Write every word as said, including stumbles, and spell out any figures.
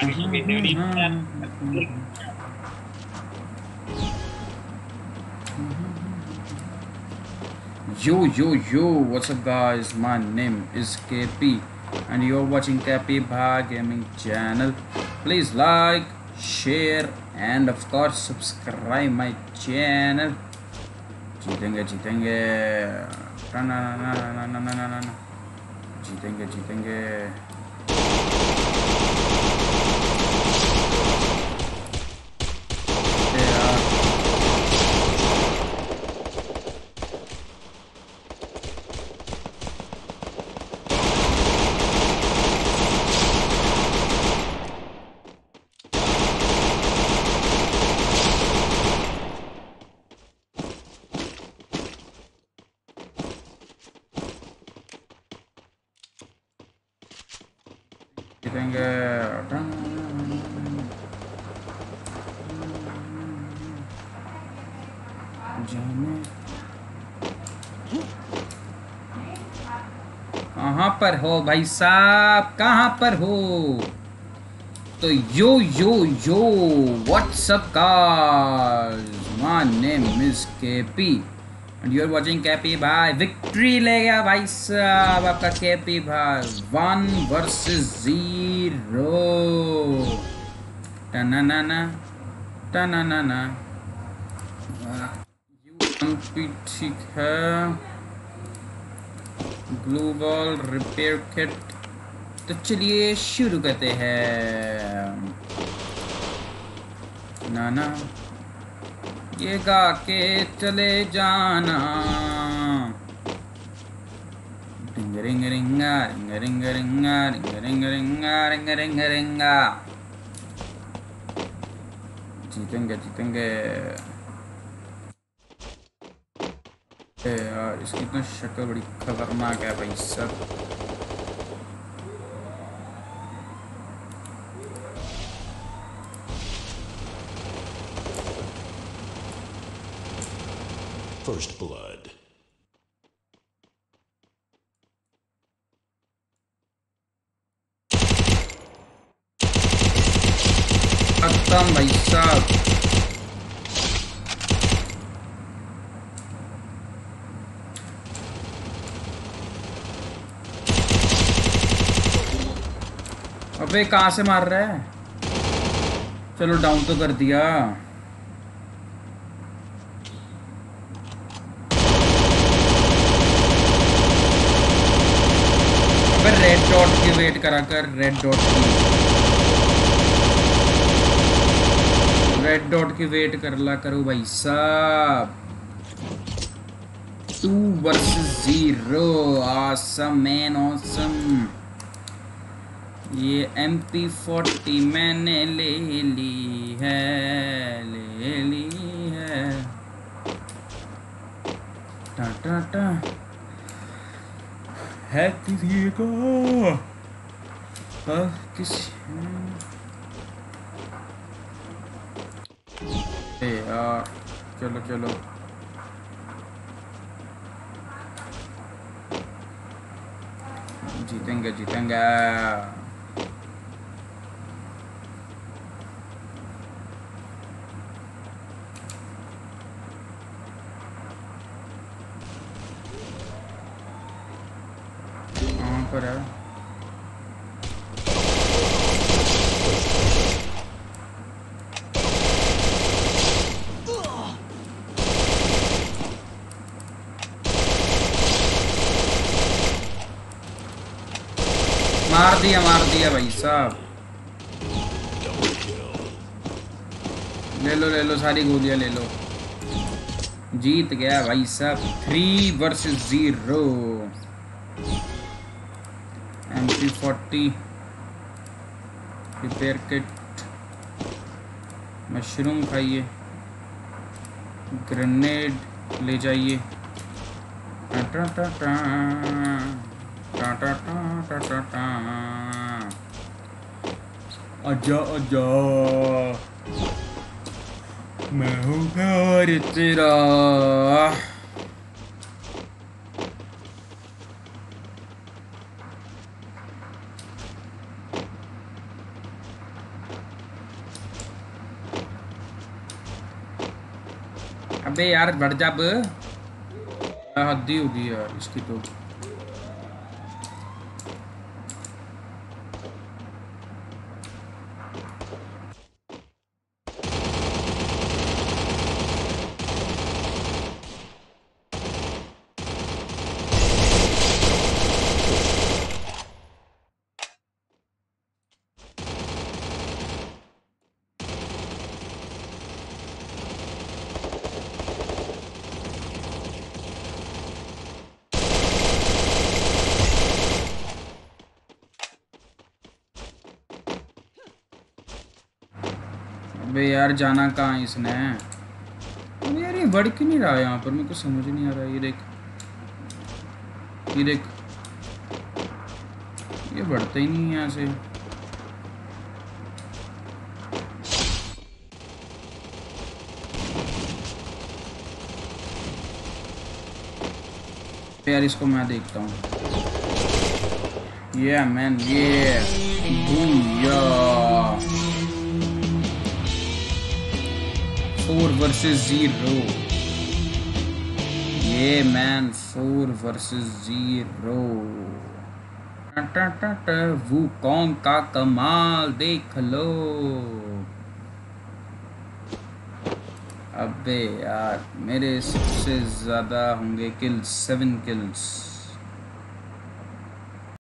time to get there. Even that. Yo yo yo, what's up guys, my name is K P and you're watching KPBhai Gaming channel. Please like, share and of course subscribe my channel. Jeetenge jeetenge, na na na na na na na na, jeetenge jeetenge. Getting a कहाँ पर हो भाई साहब, कहाँ पर हो? तो yo yo yo, what's up guys, my name is K P and you are watching KPBhai. Victory ले गया भाई साहब आपका KPBhai, वन वर्सेस जीरो. टनानाना टनानाना, यू भी ठीक है. ग्लू बॉल रिपेयर किट, तो चलिए शुरू करते हैं. नाना ये गा के चले जाना, ring ring ring ring ring ring ring ring ring. जीतेंगे जीतेंगे यार, इसकी तो शक्ल बड़ी खतरनाक है भाई साहब. First blood. Atam bhai saab. अबे कहाँ से मार रहा है? चलो डाउन तो कर दिया. रेड डॉट की वेट करा कर, रेड डॉट की रेड डॉट की वेट कर ला करो भाई साहब. Two versus zero, awesome man awesome. ये एम पी फोर्टी मैंने ले ली है, ले ली है. टा टा टा है किसी को, हाँ किसी यार. चलो चलो जीतेंगे जीतेंगे. करा मार दिया मार दिया भाई साहब. ले लो ले लो सारी गोलियां ले लो. जीत गया भाई साहब, three versus zero. M P forty repair kit, mushroom खाइए, ग्रेनेड ले जाइए. टाटा टाटा टाटा टाटा टाटा, आजा आजा मैं हूँ घर तेरा. से यार बढ़ जा हद्दी होगी यार इसकी तो। यार जाना कहाँ इसने यार, ये बढ़ क्यों नहीं रहा यहाँ पर, मेरे को समझ नहीं आ रहा। ये देख ये देख ये बढ़ता ही नहीं यहाँ से। यार इसको मैं देखता हूँ। ये मैन ये भूया four versus zero. Yeah man, four versus zero. Ta ta ta ta. Wukong का कमाल देख लो। अबे यार मेरे सबसे ज्यादा होंगे किल्स, seven kills.